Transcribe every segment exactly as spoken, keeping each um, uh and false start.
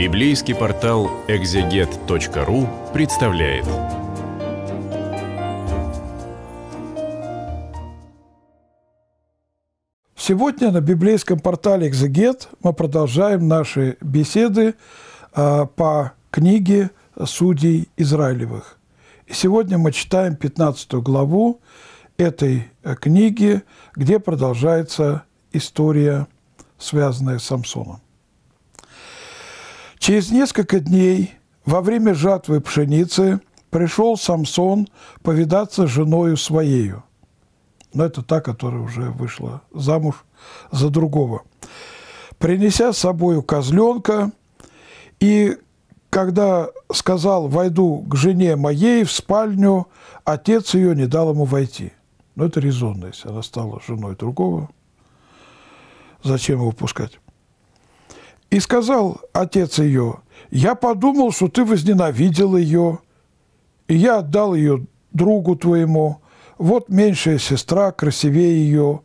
Библейский портал экзегет точка ру представляет. Сегодня на библейском портале «Экзегет» мы продолжаем наши беседы по книге «Судей Израилевых». И сегодня мы читаем пятнадцатую главу этой книги, где продолжается история, связанная с Самсоном. Через несколько дней во время жатвы пшеницы пришел Самсон повидаться с женою своею. Но это та, которая уже вышла замуж за другого. Принеся с собою козленка, и когда сказал «войду к жене моей в спальню», отец ее не дал ему войти. Но это резонность, она стала женой другого. Зачем его пускать? И сказал отец ее: «Я подумал, что ты возненавидел ее, и я отдал ее другу твоему. Вот меньшая сестра, красивее ее,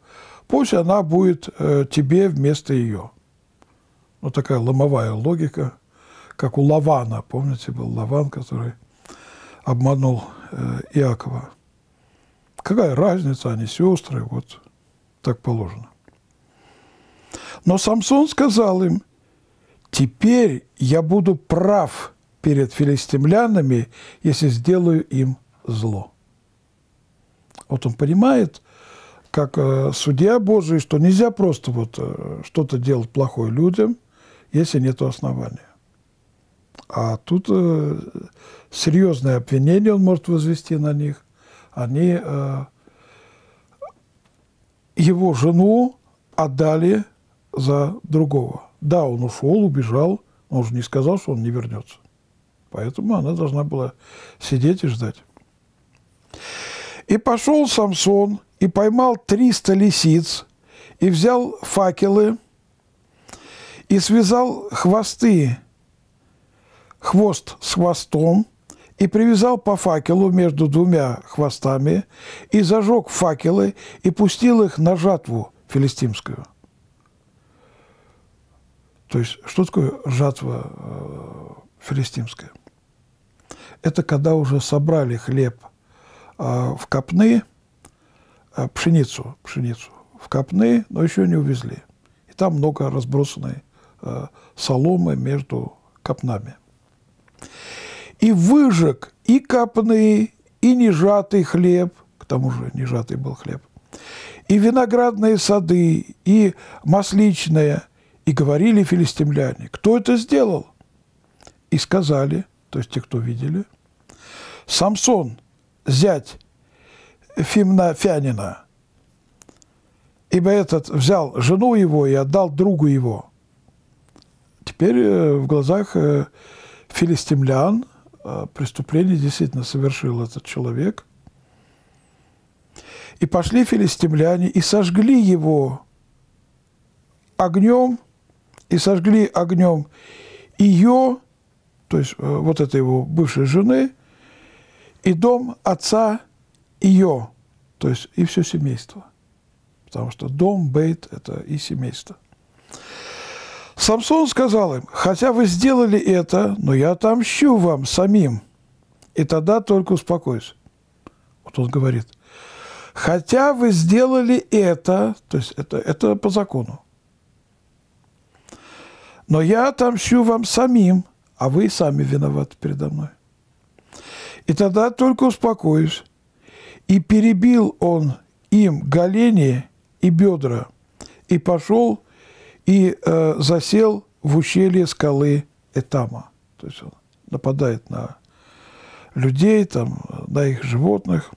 пусть она будет э, тебе вместо ее». Вот такая ломовая логика, как у Лавана. Помните, был Лаван, который обманул э, Иакова. Какая разница, они сестры, вот так положено. Но Самсон сказал им: «Теперь я буду прав перед филистимлянами, если сделаю им зло». Вот он понимает, как судья Божий, что нельзя просто вот что-то делать плохое людям, если нет основания. А тут серьезное обвинение он может возвести на них. Они его жену отдали за другого. Да, он ушел, убежал, но он же не сказал, что он не вернется. Поэтому она должна была сидеть и ждать. «И пошел Самсон, и поймал триста лисиц, и взял факелы, и связал хвосты, хвост с хвостом, и привязал по факелу между двумя хвостами, и зажег факелы, и пустил их на жатву филистимскую». То есть, что такое жатва э, филистимская? Это когда уже собрали хлеб э, в копны, э, пшеницу, пшеницу в копны, но еще не увезли. И там много разбросанной э, соломы между копнами. «И выжег и копны, и нежатый хлеб», к тому же нежатый был хлеб, «и виноградные сады, и масличные». И говорили филистимляне: «Кто это сделал?» И сказали, то есть те, кто видели: «Самсон, зять Фимна Фянина, ибо этот взял жену его и отдал другу его». Теперь в глазах филистимлян преступление действительно совершил этот человек. «И пошли филистимляне и сожгли его огнем, и сожгли огнем ее», то есть вот этой его бывшей жены, «и дом отца ее», то есть и все семейство. Потому что дом, бейт – это и семейство. Самсон сказал им: «Хотя вы сделали это, но я отомщу вам самим, и тогда только успокойся». Вот он говорит: «Хотя вы сделали это», то есть это, это по закону, «но я отомщу вам самим, а вы сами виноваты передо мной. И тогда только успокоюсь». И перебил он им голени и бедра, и пошел и э, засел в ущелье скалы Этама. То есть он нападает на людей, там, на их животных.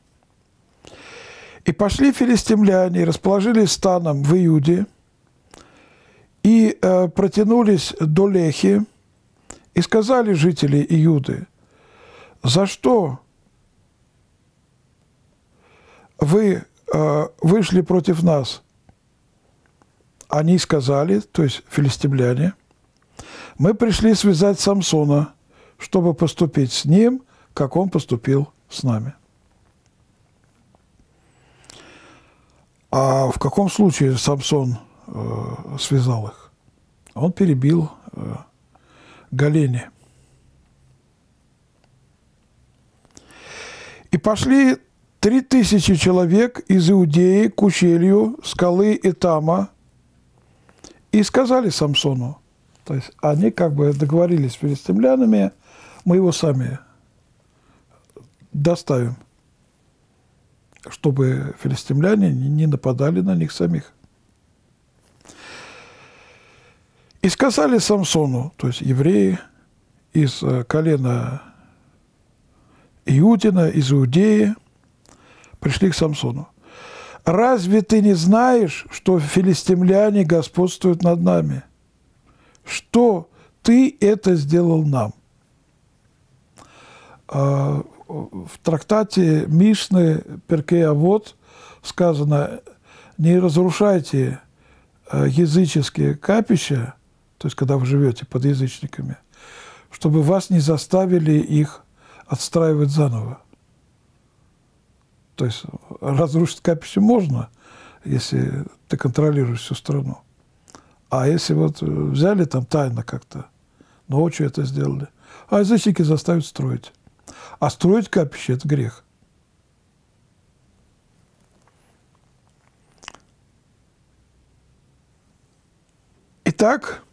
«И пошли филистимляне, расположились станом в Иуде, и э, протянулись до Лехи, и сказали жители Иуды: «За что вы э, вышли против нас?» Они сказали, то есть филистимляне: «Мы пришли связать Самсона, чтобы поступить с ним, как он поступил с нами». А в каком случае Самсон связал их? Он перебил Галине. И пошли три тысячи человек из Иудеи к ущелью скалы Этама и сказали Самсону, то есть они как бы договорились с филистимлянами, мы его сами доставим, чтобы филистимляне не нападали на них самих. И сказали Самсону, то есть евреи из колена Иудина, из Иудеи, пришли к Самсону. «Разве ты не знаешь, что филистимляне господствуют над нами? Что ты это сделал нам?» В трактате Мишны Перкея вот сказано: «Не разрушайте языческие капища», то есть когда вы живете под язычниками, чтобы вас не заставили их отстраивать заново. То есть разрушить капище можно, если ты контролируешь всю страну. А если вот взяли там тайно как-то, ночью это сделали, а язычники заставят строить. А строить капище – это грех. Итак,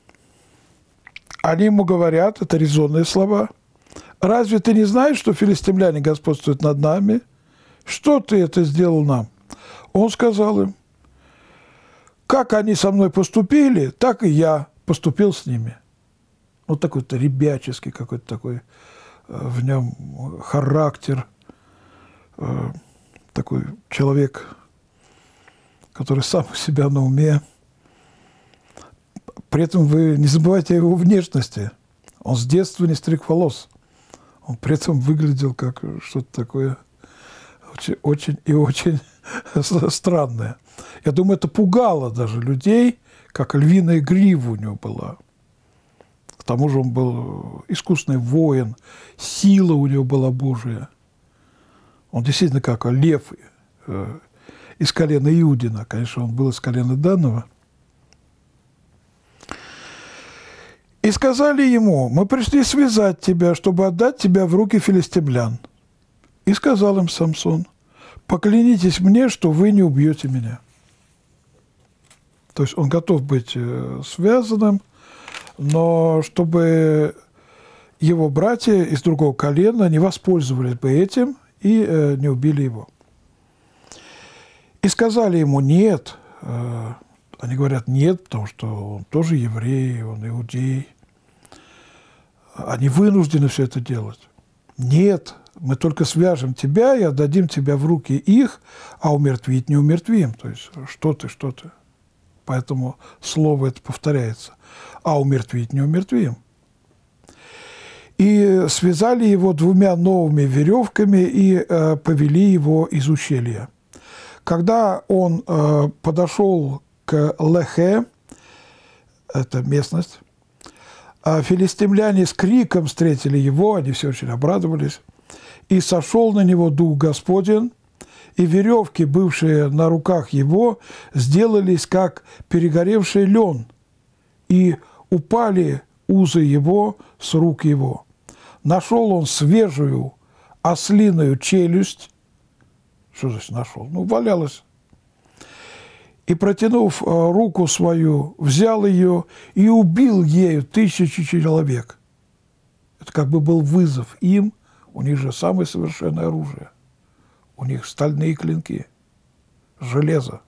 они ему говорят, это резонные слова: «Разве ты не знаешь, что филистимляне господствуют над нами? Что ты это сделал нам?» Он сказал им: «Как они со мной поступили, так и я поступил с ними». Вот такой-то ребяческий какой-то такой в нем характер, такой человек, который сам у себя на уме. При этом вы не забывайте о его внешности. Он с детства не стриг волос. Он при этом выглядел как что-то такое очень, очень и очень странное. Я думаю, это пугало даже людей, как львиная грива у него была. К тому же он был искусный воин, сила у него была Божия. Он действительно как лев из колена Иудина. Конечно, он был из колена Данова. И сказали ему: «Мы пришли связать тебя, чтобы отдать тебя в руки филистимлян». И сказал им Самсон: «Поклянитесь мне, что вы не убьете меня». То есть он готов быть связанным, но чтобы его братья из другого колена не воспользовались бы этим и не убили его. И сказали ему: «Нет». Они говорят: «Нет», потому что он тоже еврей, он иудей. Они вынуждены все это делать. «Нет, мы только свяжем тебя и отдадим тебя в руки их, а умертвить не умертвим». То есть что ты, что ты. Поэтому слово это повторяется. «А умертвить не умертвим». И связали его двумя новыми веревками и э, повели его из ущелья. Когда он э, подошел к Лехе, это местность, а филистимляне с криком встретили его, они все очень обрадовались, и сошел на него Дух Господень, и веревки, бывшие на руках его, сделались, как перегоревший лен, и упали узы его с рук его. Нашел он свежую ослиную челюсть, что значит нашел, ну, валялась, и, протянув руку свою, взял ее и убил ею тысячи человек. Это как бы был вызов им, у них же самое совершенное оружие. У них стальные клинки, железо.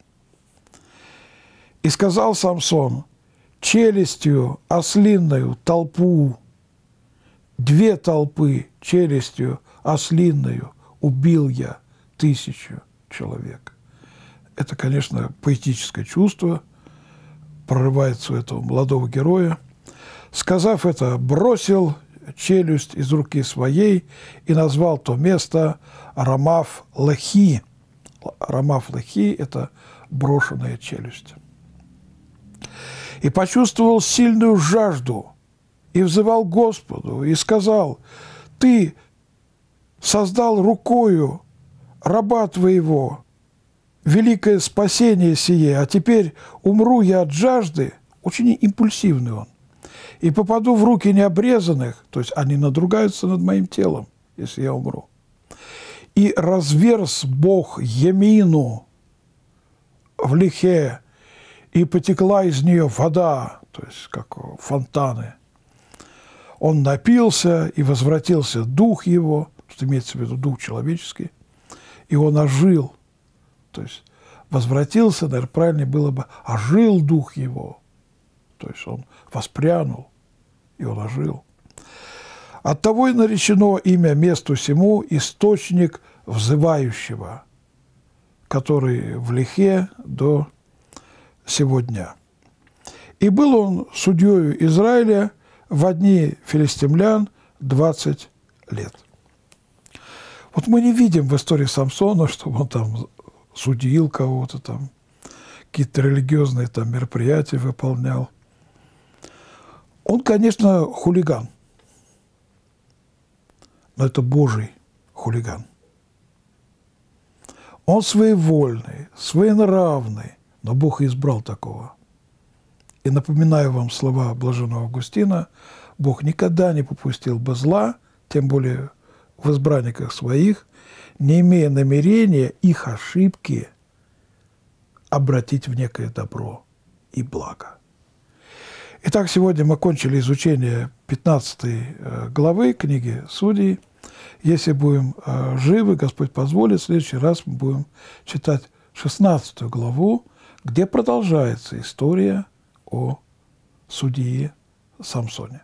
И сказал Самсон: «Челюстью ослинную толпу, две толпы челюстью ослинную убил я тысячу человек». Это, конечно, поэтическое чувство, прорывается у этого молодого героя. Сказав это, бросил челюсть из руки своей и назвал то место Рамаф лохи. Рамаф лохи – это брошенная челюсть. «И почувствовал сильную жажду, и взывал Господу, и сказал: «Ты создал рукою раба твоего великое спасение сие, а теперь умру я от жажды». Очень импульсивный он. и попаду в руки необрезанных, то есть они надругаются над моим телом, если я умру. И разверз Бог Емину в Лехе, и потекла из нее вода, то есть как фонтаны. Он напился, и возвратился дух его, тут имеется в виду дух человеческий, и он ожил, то есть возвратился, наверное, правильнее было бы, ожил дух его, то есть он воспрянул, и он ожил. Оттого и наречено имя месту сему источник взывающего, который в Лехе до сего дня. И был он судьею Израиля в дни филистимлян двадцать лет. Вот мы не видим в истории Самсона, что он там судил кого-то, там какие-то религиозные там мероприятия выполнял. Он, конечно, хулиган, но это Божий хулиган. Он своевольный, своенравный, но Бог избрал такого. И напоминаю вам слова блаженного Августина: «Бог никогда не попустил бы зла, тем более в избранниках своих, не имея намерения их ошибки обратить в некое добро и благо». Итак, сегодня мы кончили изучение пятнадцатой главы книги Судей. Если будем живы, Господь позволит, в следующий раз мы будем читать шестнадцатую главу, где продолжается история о судье Самсоне.